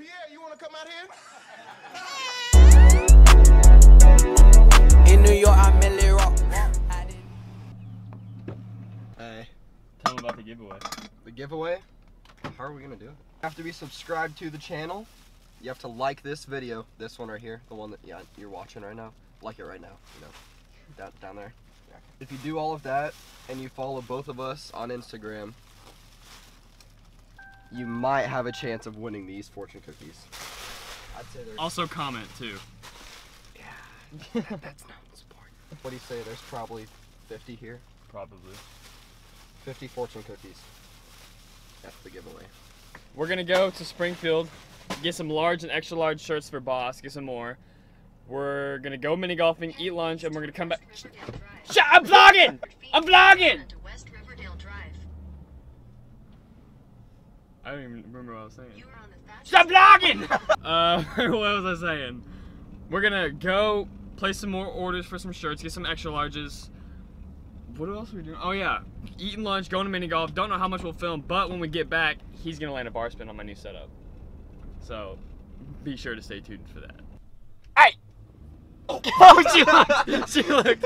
Pierre, you want to come out here? In New York, I'm in Little Rock. Hey. Tell them about the giveaway. The giveaway? How are we going to do it? You have to be subscribed to the channel. You have to like this video. This one right here. The one that you're watching right now. Like it right now. You know, down there. Yeah. If you do all of that and you follow both of us on Instagram, you might have a chance of winning these fortune cookies. I'd say there's... Also comment, too. Yeah, that's not important. What do you say? There's probably 50 here? Probably. 50 fortune cookies. That's the giveaway. We're going to go to Springfield, get some large and extra large shirts for BOSS, get some more. We're going to go mini golfing, eat lunch, and we're going to come back. Shut! I'm vlogging! I'm vlogging! I don't even remember what I was saying. Stop vlogging! What was I saying? We're gonna go place some more orders for some shirts, get some extra larges. What else are we doing? Oh yeah, eating lunch, going to mini golf. Don't know how much we'll film, but when we get back, he's gonna land a Barspin on my new setup. So, be sure to stay tuned for that. Hey! Oh, she looked,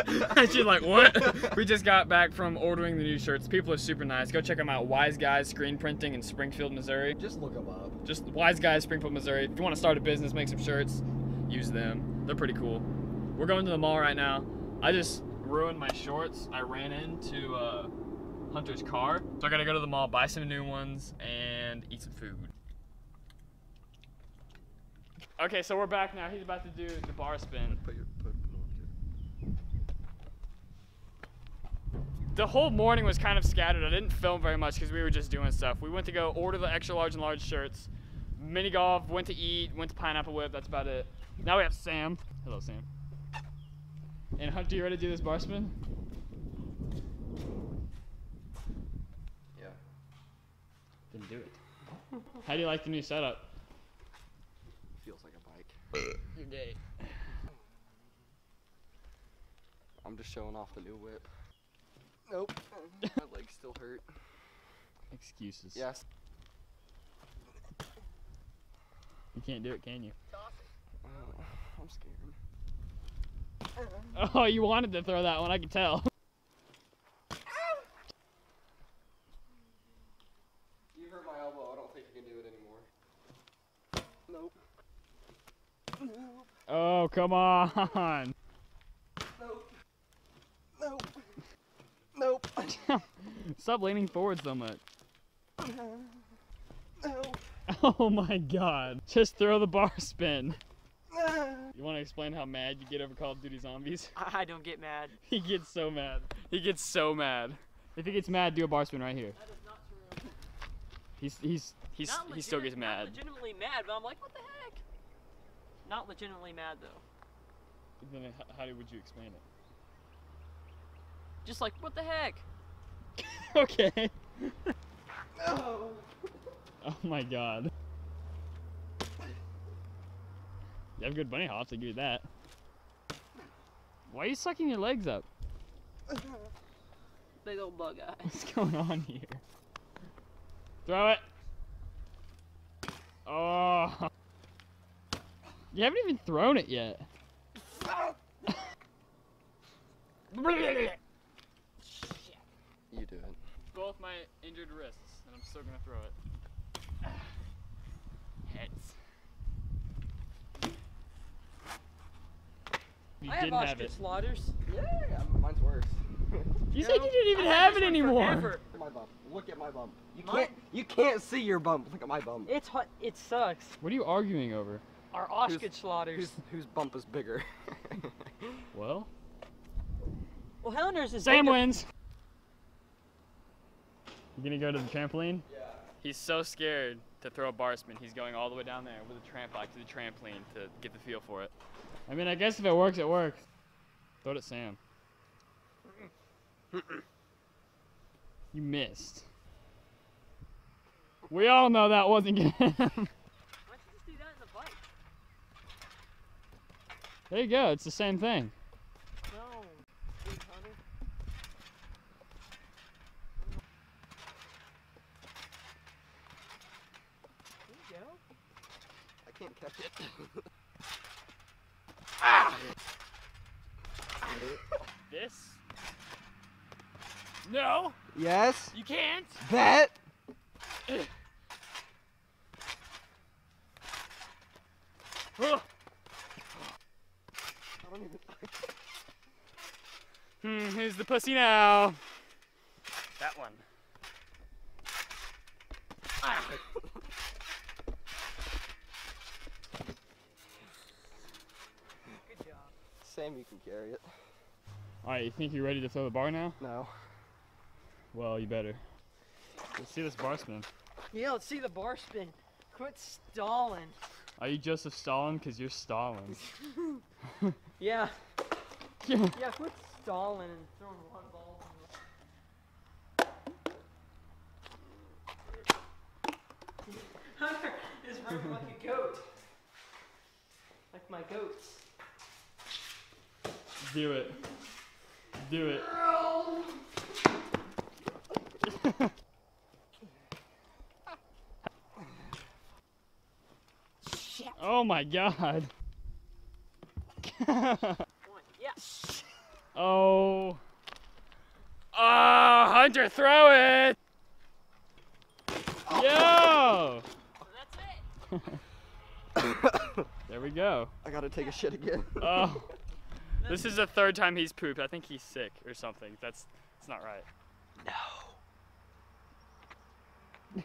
what? We just got back from ordering the new shirts. People are super nice. Go check them out. Wise Guys Screen Printing in Springfield, Missouri. Just look them up. Just Wise Guys Springfield, Missouri. If you want to start a business, make some shirts, use them. They're pretty cool. We're going to the mall right now. I just ruined my shorts. I ran into Hunter's car. So I gotta go to the mall, buy some new ones, and eat some food. Okay, so we're back now. He's about to do the Barspin. The whole morning was kind of scattered. I didn't film very much because we were just doing stuff. We went to go order the extra large and large shirts, mini golf, went to eat, went to Pineapple Whip. That's about it. Now we have Sam. Hello, Sam. And Hunter, you ready to do this Barspin? Yeah. Then do it. How do you like the new setup? Feels like a bike. You're gay. I'm just showing off the new whip. Nope. My legs still hurt. Excuses. Yes. You can't do it, can you? I'm scared. Oh, you wanted to throw that one, I can tell. You hurt my elbow, I don't think you can do it anymore. Nope. Oh, come on. Nope. Nope. Nope. Stop leaning forward so much. Nope. Oh my god. Just throw the Barspin. You want to explain how mad you get over Call of Duty Zombies? I don't get mad. He gets so mad. He gets so mad. If he gets mad, do a Barspin right here. That is not true. He still gets mad. Not legitimately mad, but I'm like, what the heck? Not legitimately mad though. Then how would you explain it? Just like, what the heck? Okay. No. Oh my god. You have good bunny hops, I give you that. Why are you sucking your legs up? Big old bug eyes. What's going on here? Throw it. Oh. You haven't even thrown it yet. You do it. Both my injured wrists, and I'm still gonna throw it. Heads. You I didn't have ostrich it. Slaughters. Yeah, mine's worse. You said you didn't even have it anymore. My bump. Look at my bump. You can't see your bump. Look at my bump. It's hot. It sucks. What are you arguing over? Our ostrich slaughters. Whose bump is bigger? Well, Helender's is. Sam wins. You gonna go to the trampoline? Yeah. He's so scared to throw a Barspin. He's going all the way down there with a tramp bike to the trampoline to get the feel for it. I mean, I guess if it works, it works. Throw it at Sam. You missed. We all know that wasn't him. Why don't you just do that in the bike? There you go, it's the same thing. No. There you go. I can't catch it. Ah! This? No! Yes? You can't! That! I don't even... here's the pussy now. That one. Ah. Good job. Sam, you can carry it. Alright, you think you're ready to throw the bar now? No. Well, you better. Let's see this bar spin. Yeah, let's see the bar spin. Quit stalling. Are you Joseph Stalin? Because you're Stalin. Yeah. Yeah, quit stalling and throwing one ball. Hunter is running like a goat. Like my goats. Do it. Do it. Shit. Oh my god. Yes. Oh. Ah, Hunter, throw it. Yo. Well, that's it. There we go. I gotta take a shit again. Oh. This is the third time he's pooped. I think he's sick or something. That's not right.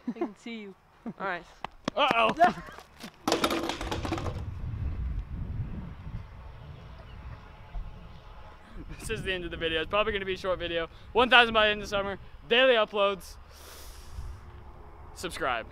No. I can see you. All right. Uh-oh. This is the end of the video. It's probably going to be a short video. 1,000 by the end of the summer. Daily uploads. Subscribe.